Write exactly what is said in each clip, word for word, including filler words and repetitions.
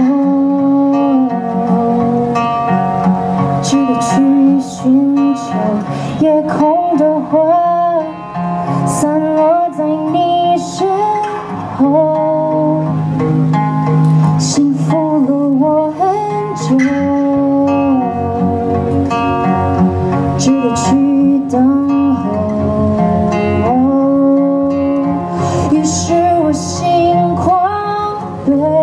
后，值得去寻求夜空的花，散落在你身后，幸福了我很久，值得去等候。于是我心狂奔。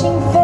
幸福。